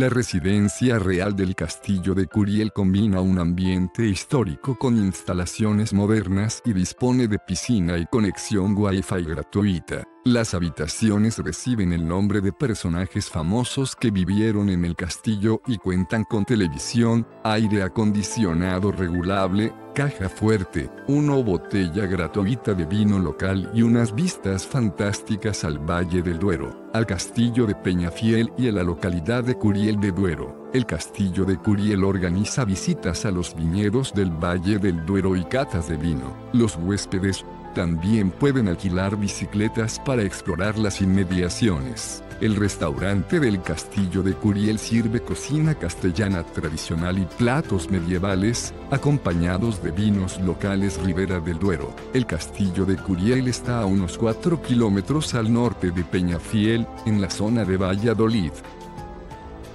La Residencia Real del Castillo de Curiel combina un ambiente histórico con instalaciones modernas y dispone de piscina y conexión Wi-Fi gratuita. Las habitaciones reciben el nombre de personajes famosos que vivieron en el castillo y cuentan con televisión, aire acondicionado regulable, caja fuerte, una botella gratuita de vino local y unas vistas fantásticas al Valle del Duero, al Castillo de Peñafiel y a la localidad de Curiel de Duero. El Castillo de Curiel organiza visitas a los viñedos del Valle del Duero y catas de vino. Los huéspedes también pueden alquilar bicicletas para explorar las inmediaciones. El restaurante del Castillo de Curiel sirve cocina castellana tradicional y platos medievales, acompañados de vinos locales Ribera del Duero. El Castillo de Curiel está a unos 4 kilómetros al norte de Peñafiel, en la zona de Valladolid.